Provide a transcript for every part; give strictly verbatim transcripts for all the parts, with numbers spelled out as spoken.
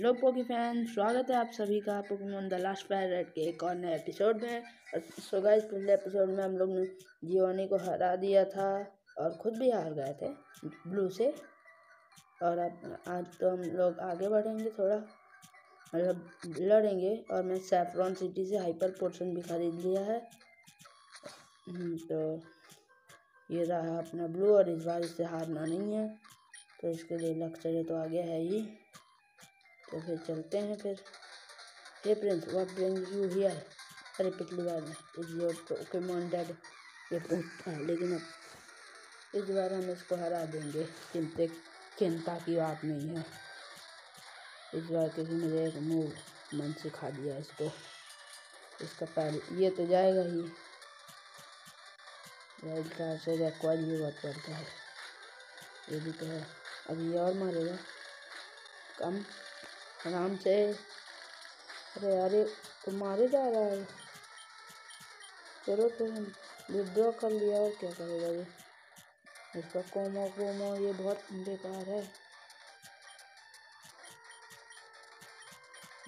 Hello poke fan, स्वागत है आप सभी का पोकेमॉन द लास्ट पैरेट के एक और नए एपिसोड में। और सो गाइस, पिछले एपिसोड में हम लोग ने जियोनी को हरा दिया था और खुद भी हार गए थे ब्लू से। और अब आज तो हम लोग आगे बढ़ेंगे, थोड़ा मतलब लड़ेंगे। और मैं सैफ्रॉन सिटी से हाइपर पोर्शन भी ख़रीद लिया है। तो ये रहा अपना ब्लू, और इस बार इससे हारना नहीं है, तो इसके लिए लक्ष्य तो आगे है ही। तो फिर चलते हैं। फिर ये prince what brings you here. अरे पिछली बार में पोकेमॉन डेड ये पूछता है, लेकिन अब इस बार हम इसको हरा देंगे। चिंता चिंता की बात नहीं है, इस बार किसी ने एक मूव मन सिखा दिया इसको। इसका पहले ये तो जाएगा ही, वाइल्ड कार्ड से रिक्वायर भी बहुत पड़ता है। ये भी तो है, अब ये और मारेगा कम आराम से। अरे अरे तो मारे जा रहा है। चलो तो विड्रॉ कर लिया, और क्या करेगा ये। इसका कोमो कोमो ये बहुत बेकार है।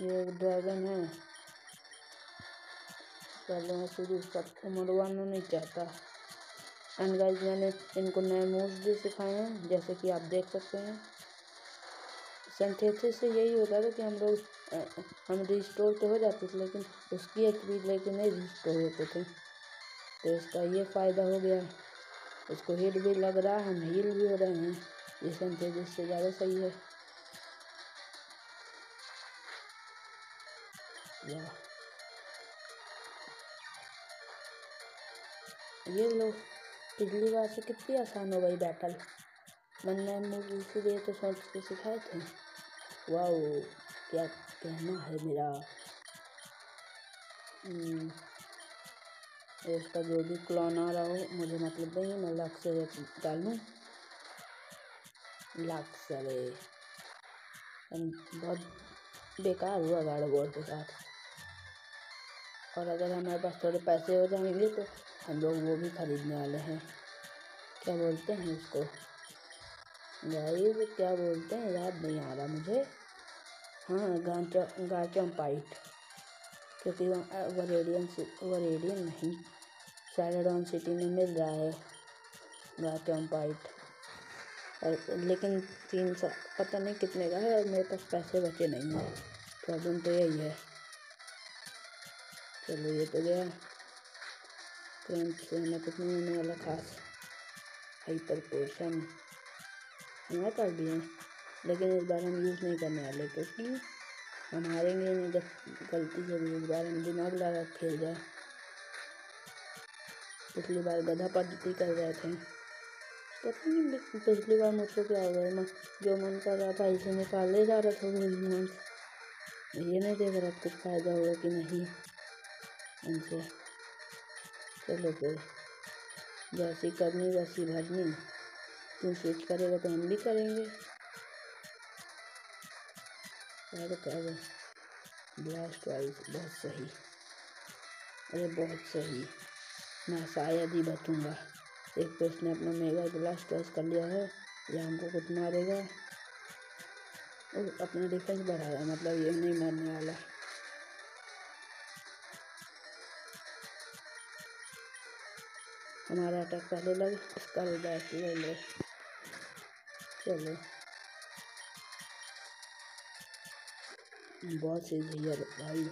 ये ड्रैगन है, पहले मैं शुरू इसका मरवाना नहीं चाहता। एंड गाइस, मैंने इनको नए मूव्स भी सिखाए हैं, जैसे कि आप देख सकते हैं। संथेसिस से यही होता था कि हम लोग हम रिस्टोर तो हो जाते थे, लेकिन उसकी एक भी लेके नहीं रिस्टोर होते थे। तो इसका ये फ़ायदा हो गया, उसको हिट भी लग रहा है, हम हील भी हो रहे हैं। ये संथेसिस से ज़्यादा सही है। ये लोग पिछली बार से कितनी आसान हो गई बैटल। मैंने मुझे इसीलिए तो सोच के सिखाए थे। वाह, क्या कहना है मेरा। इसका जो भी क्लोन आ रहा हो मुझे मतलब नहीं, मैं लाख से डालूँ लाख से। बहुत बेकार हुआ गाड़ा बोर्ड के साथ। और अगर हमारे पास थोड़े पैसे हो जाएंगे तो हम लोग वो भी खरीदने वाले हैं। क्या बोलते हैं इसको गाइस, क्या बोलते हैं याद नहीं आ रहा मुझे। हाँ, गांचा गांचा पाइट, क्योंकि वहाँ वरेडियन वरेडियन नहीं सैफरॉन सिटी में मिल रहा है गांचा पाइट। और लेकिन तीन सौ पता नहीं कितने का है, और मेरे पास पैसे बचे नहीं है। प्रॉब्लम तो यही है। चलो ये तो गया, कुछ नहीं होने वाला खास। हाइपर पोर्शन हमारे पास भी है, लेकिन इस बार हम यूज़ नहीं करने वाले, क्योंकि हम हारेंगे नहीं। जब गलती से भी इस बार हम दिमाग लगा खेल जाए। पिछली बार गधा पद्धति कर रहे थे, पता नहीं पिछली बार मुझको क्या हो गया। जो मन कर रहा था इसे निकाले जा रहा था, वो ये नहीं देख रहा कुछ फ़ायदा होगा कि नहीं उनसे। चलो फिर, जैसी करनी वैसी भरनी। तुम स्विच करेगा तो हम भी करेंगे। ब्लास्ट वाइज बहुत सही, अरे बहुत सही। मैं शायद ही बचूँगा। एक तो उसने अपना मेगा ब्लास्ट वाइज कर लिया है, या हमको कुछ मारेगा। और अपना डिफेंस बढ़ाया, मतलब ये नहीं मारने वाला। हमारा अटैक पहले लग, उसका बैठ ले ले। चलो बहुत से भैया भाई,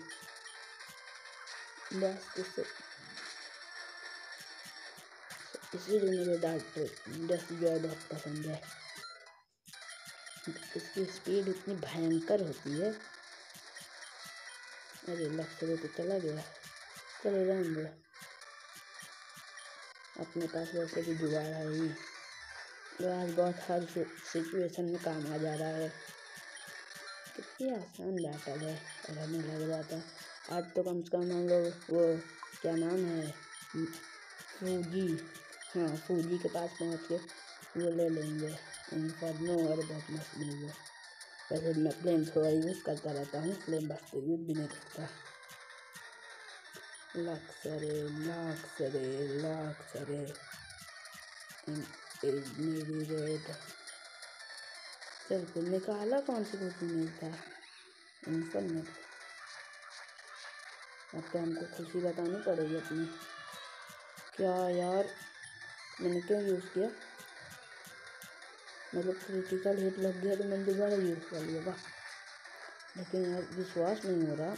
बस इससे इसीलिए मुझे डांट दस जो बहुत पसंद है। इसकी स्पीड इतनी भयंकर होती है। अरे लक्ष्य तो चला गया, चलो जान गया। अपने पास वैसे भी जुगाड़ है ही, तो आज बहुत हर सिचुएशन में काम आ जा रहा है। कितनी आसान बैटल है, और हमें लग जाता है। आज तो कम से कम हम लोग वो क्या नाम है फूजी, हाँ फूजी के पास पहुंच के वो ले लेंगे इनफर्नो। और बहुत मस्त मिल गया। वैसे मैं फ्लेम थोड़ा यूज़ करता रहता हूँ, फ्लेम बस यूज़ भी नहीं करता। लाख सरे लाख सरे लाख सरे मेरी रेट। चल निकाला कौन सी कुछ नहीं था। इनफॉर्मेट अब तो हमको खुशी बतानी पड़ेगी अपनी। क्या यार मैंने क्यों यूज़ किया, मतलब क्रिटिकल हिट लग गया तो मैंने दोबारा यूज़ कर लिया वाह। लेकिन यार विश्वास नहीं हो रहा,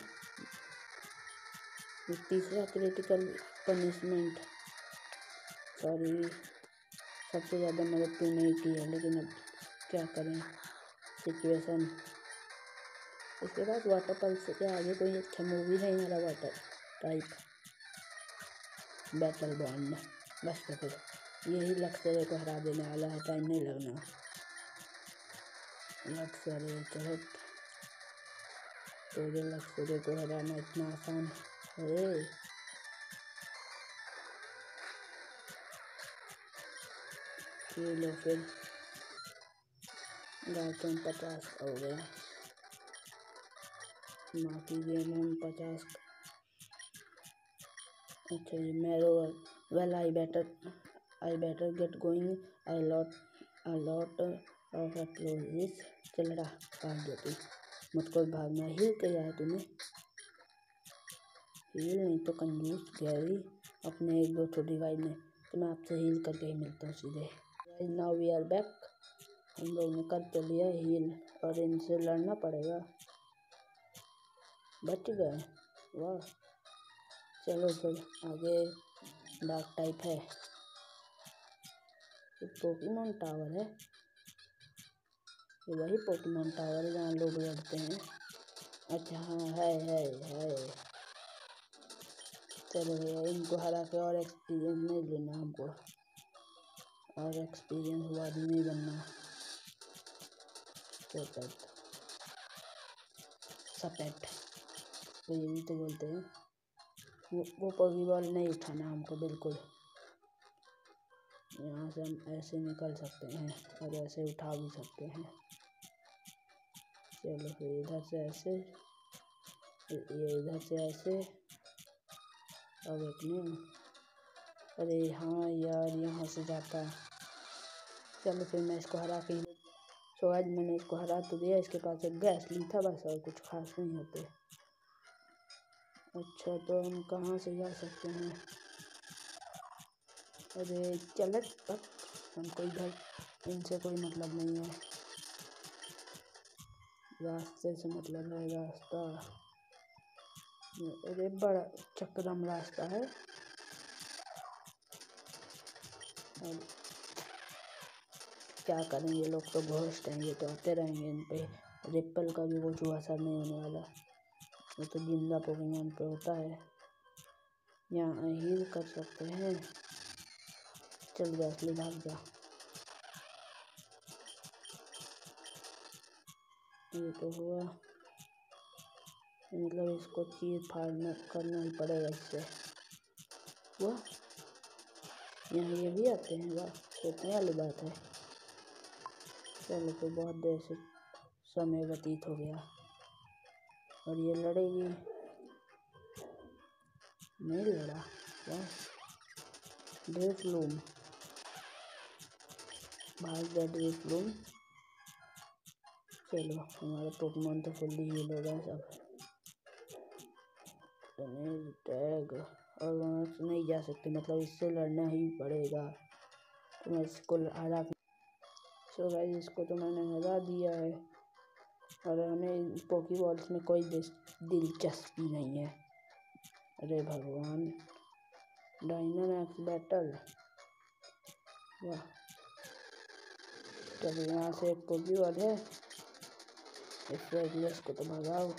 ये तीसरा क्रिटिकल पनिशमेंट। सॉरी सबसे ज़्यादा मदद तो नहीं की है, लेकिन अब क्या करें सिचुएशन। इसके बाद वाटर पल्स के आगे कोई अच्छा मूवी नहीं है रहा वाटर टाइप बैटल बॉन्ड में बस तो फिर यही लक्ष्य को हरा देने वाला है, टाइम नहीं लगना। लक्ष्य चलो तो ये लक्ष्य को हराना इतना आसान है। ये लो फिर गाँव पचास हो गया, माफी गेम हम पचास। अच्छा ये मेरो well I better I better get going I lot I lot of एक्लोजिस। चल रहा भाग गया तू, मुझको भागना हिल के यार तुम्हें हिल नहीं तो कंजूस गैरी अपने एक दो छोटी वाइड में। तो मैं आपसे हिल करके ही मिलता हूँ सीधे। नाउ वी आर बैक, हम लोग ने कर तो लिया हिल और इनसे लड़ना पड़ेगा। बच गए वाह, चलो फिर आगे डार्क टाइप है। ये पोकेमॉन टावर है, ये वही पोकेमॉन टावर है जहाँ लोग लड़ते हैं। अच्छा हाँ है है है चलो भैया इनको हरा के और एक्सपीरियंस नहीं लेना हमको, और एक्सपीरियंस हुआ नहीं बनना। सपेट सपेट तो ये भी तो बोलते हैं वो वो पॉकेबॉल नहीं उठाना हमको बिल्कुल। यहाँ से हम ऐसे निकल सकते हैं और ऐसे उठा भी सकते हैं। चलो फिर इधर से ऐसे, ये इधर से ऐसे और अपने। अरे हाँ यार यहाँ से जाता। चलो फिर मैं इसको हरा के, तो आज मैंने इसको हरा तो दिया। इसके पास एक गैस ली था बस, और कुछ खास नहीं होते। अच्छा तो हम कहाँ से जा सकते हैं? अरे चल तक हमको इधर इनसे कोई मतलब नहीं है, रास्ते से मतलब है रास्ता। अरे बड़ा चक्रम रास्ता है, और क्या करेंगे लोग तो घोस्ट रहेंगे तो आते रहेंगे। इन पर रिप्पल का भी कुछ असर नहीं होने वाला, वो तो जिंदा पोकेमॉन पे होता है। यहाँ हील कर सकते हैं। चल जा असली भाग जा, ये तो हुआ। मतलब इसको चीर फाड़ना करना ही पड़ेगा इससे। वाह यहाँ ये भी आते हैं, वाह सोचने वाली बात है। चलो तो बहुत देर से समय व्यतीत हो गया, और ये लड़ेगी नहीं लड़ा बस। ड्रेस लूम भाग गया ड्रेस लूम। चलो हमारे पोकेमॉन तो फुल्ली हील हो गए सब। टैग और वहाँ से नहीं जा सकते, मतलब इससे लड़ना ही पड़ेगा। तो मैं इसको हरा, सो गाइस इसको तो मैंने हरा दिया है, और हमें पोकेबॉल्स में कोई दिलचस्पी नहीं है। अरे भगवान डायनामैक्स बैटल वाह। चलो यहाँ से एक पोकेबॉल है, इस रेगुलर्स को तो भगाओ।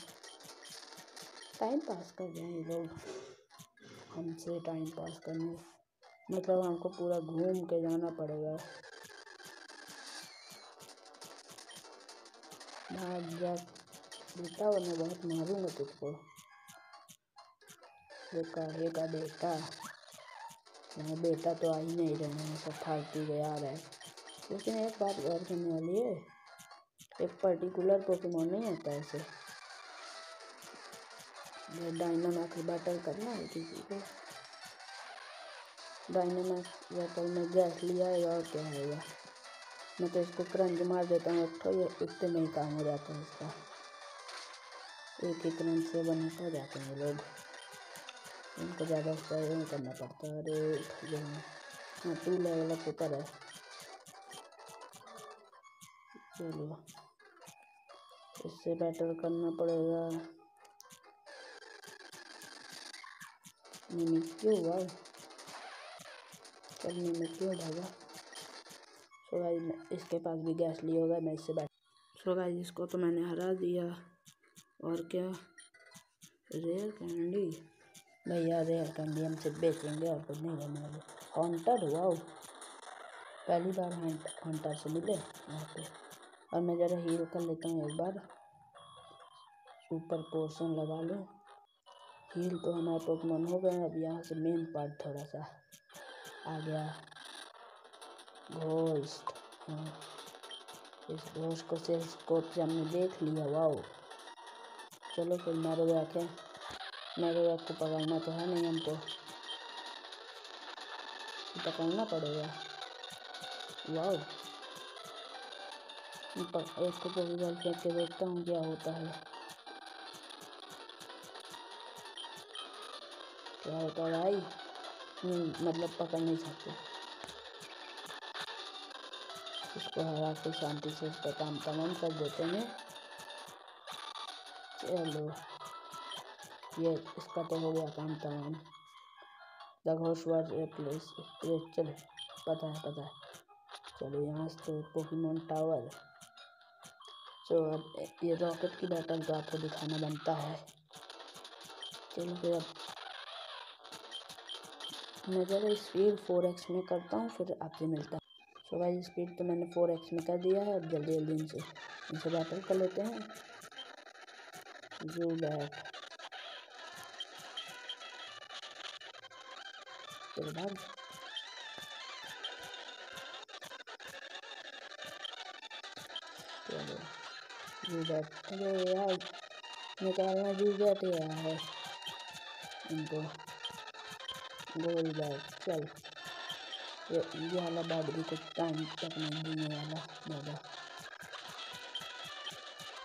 टाइम पास कर रहे हैं ये लोग हमसे, टाइम पास करने मतलब हमको पूरा घूम के जाना पड़ेगा। भाग जा बेटा वरना बहुत मारूंगा तुझको। ये कहेगा बेटा, यहाँ बेटा तो आ ही नहीं रहे हैं, सब फालतू गया आ रहा है। लेकिन एक बात गौर करने वाली है, एक पर्टिकुलर पोकेमॉन नहीं आता ऐसे। डायनामैक्स बैटल करना है किसी को, डायनामैक्स बैटल में गैस लिया है और क्या है। मैं तो इसको क्रंच मार देता हूँ, तो ये इतने में ही काम हो जाता है इसका। एक एक रन से वन हो जाते हैं लोग, उनको ज़्यादा स्ट्रगल करना पड़ता है। अरे हाँ, टू लेवल अप ऊपर है। चलो इससे बैटल करना पड़ेगा। मिमी क्यों भाई, चल मिमी क्यों भागा। सो गाइस इसके पास भी गैस लिया होगा, मैं इससे बैठ। सो गाइस इसको तो मैंने हरा दिया। और क्या रेयर कैंडी भैया, रेयर कैंडी हमसे बेचेंगे और कुछ नहीं करने वाले। हॉन्टर हुआ, पहली बार हॉन्टर से मिले यहाँ पे। और मैं ज़रा हील कर लेता हूँ एक बार, ऊपर पोर्शन लगा लो। हील तो हमारा पोकेमॉन हो गया। अब यहाँ से मेन पार्ट थोड़ा सा आ गया, घोस्ट। हाँ, इस घोस्ट को सिर्फ स्कोप से हमने देख लिया। वाओ, चलो फिर मारो बैक है। मारो बैक को पकड़ना तो है नहीं, हमको पकड़ना पड़ेगा। वाओ, इसको पूरी बार फेंक के देखता हूँ क्या होता है, क्या होता है भाई। मतलब पकड़ नहीं सकते इसको, हरा के शांति से इसका काम तमाम कर देते हैं। चलो ये इसका तो हो गया काम तमाम। द घोस्ट वाज रिप्लेस, चलो पता है पता है। चलो यहाँ से तो पोकेमॉन टावर। तो अब ये रॉकेट की बैटल तो आपको दिखाना बनता है। चलो फिर अब मैं ज़रा स्पीड फोर एक्स में करता हूँ, फिर आपसे मिलता हूँ। सो गाइस स्पीड तो मैंने फोर एक्स में कर दिया है। अब जल्दी जल्दी इनसे इनसे बैटल कर लेते हैं। जो बैट चलो भाग, चलो अरे यार निकालना भी बैठ गया है इनको। गोल बैट, चल ये वाला बैट भी कुछ टाइम तक नहीं देने वाला मेरा।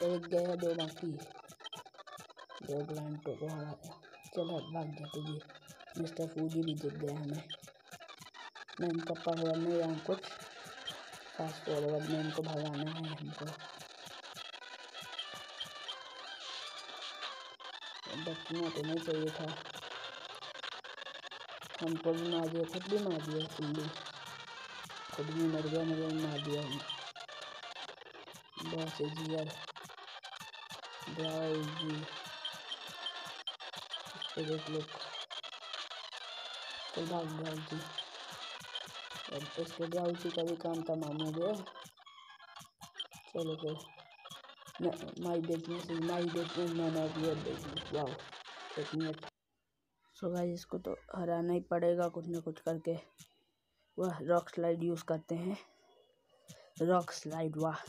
एक गया, दो बाकी, दो ग्रांड पे को हरा। चलो भाग जाते जी, मिस्टर फूजी भी दिख गया हमें। मैं इनका पावर में या कुछ फास्ट फॉरवर्ड में इनको भगाना है हमको। बचना तो नहीं चाहिए था, हमको भी मार दिया, खुद भी मार दिया, कुल्लू खुद भी मर गया, मुझे मार दिया। बस यार ड्राइव जी, देख लो भाग ड्राइव जी। अब इसके ड्राइव जी का भी काम तमाम हो गया। चलो फिर my business is my business, man of your business. Wow एक मिनट। सो गाइस इसको तो हराना ही पड़ेगा कुछ ना कुछ करके। वह रॉक स्लाइड यूज़ करते हैं, रॉक स्लाइड। वाह,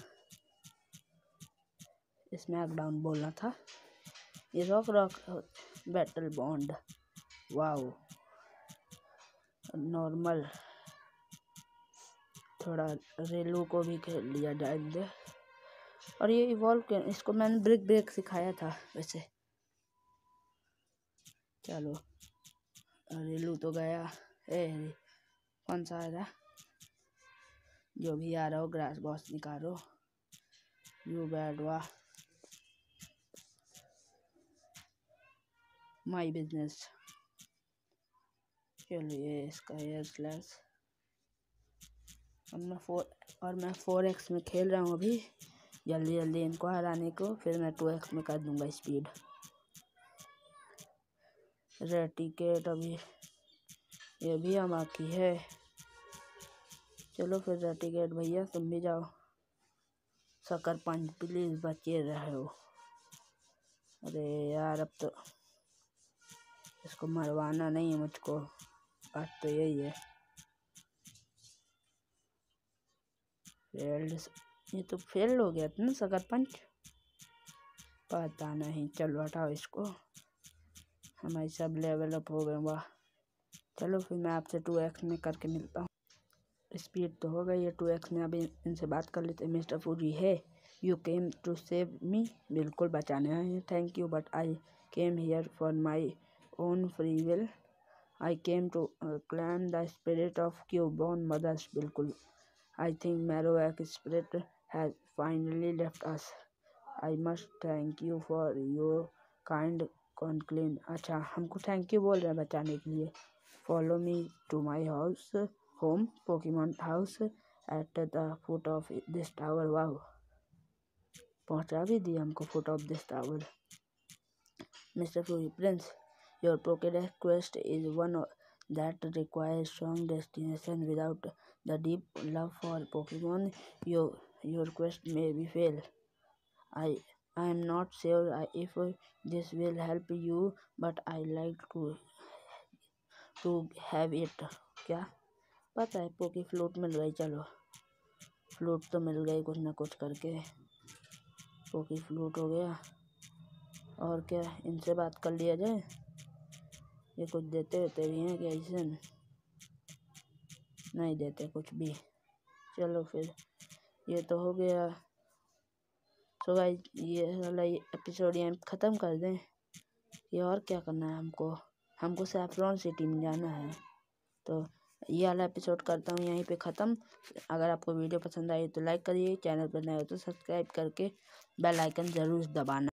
इसमें आग डाउन बोलना था। ये rock rock battle bond, wow. Normal थोड़ा रेलू को भी खेल लिया जाए। और ये इवॉल्व कर, इसको मैंने ब्रेक ब्रेक सिखाया था वैसे। चलो रेलू तो गया। ए कौन सा आ रहा, जो भी आ रहा हो ग्रास बॉस निकालो। यू बैड, वाह माई बिजनेस। चलो ये इसका एयर स्लैश। और मैं फोर और मैं फोर एक्स में खेल रहा हूँ अभी, जल्दी जल्दी इनको हराने को। फिर मैं टू एक्स में कर दूंगा स्पीड। रेड टिकेट अभी ये भी हम बाकी है। चलो फिर रेड टिकेट भैया तुम भी जाओ। शक्कर पंच प्लीज बचे रहे हो। अरे यार अब तो इसको मरवाना नहीं है मुझको, बात तो यही है। रेड ये तो फेल हो गया था ना सगर पंच, पता नहीं। चलो हटाओ इसको, हमारे सब लेवल अप हो गए। वाह चलो फिर मैं आपसे टू एक्स में करके मिलता हूँ। स्पीड तो हो गई है टू एक्स में, अभी इनसे बात कर लेते हैं। मिस्टर फूजी है, you came to save me, बिल्कुल बचाने आए हैं। Thank you but I came here for my own free will. I came to claim the spirit of Cubone mother's, बिल्कुल। I think Marowak spirit has finally left us. I must thank you for your kind conclave. अच्छा, हमको thank you बोल रहे हैं बचाने के लिए। Follow me to my house home Pokemon house at the foot of this tower. वाह, पहुंचा भी दिया हमको foot of this tower. Mister Fury prince, your Pokedex quest is one that requires strong destination. Without the deep love for Pokemon your your quest may be fail. I I am not sure if this will help you, but I like to to have it. क्या पता है, poke flute मिल गई। चलो, flute तो मिल गई, कुछ ना कुछ करके पोकी फ्लूट हो गया। और क्या, इनसे बात कर लिया जाए। ये कुछ देते होते भी हैं क्या? ऐसे नहीं देते कुछ भी। चलो फिर, ये तो हो गया। तो गाइस, ये वाला एपिसोड यहाँ ख़त्म कर दें। ये और क्या करना है हमको, हमको सैफ्रॉन सिटी में जाना है। तो ये वाला एपिसोड करता हूँ यहीं पे ख़त्म। अगर आपको वीडियो पसंद आई तो लाइक करिए, चैनल पर नए हो तो सब्सक्राइब करके बेल आइकन ज़रूर दबाना।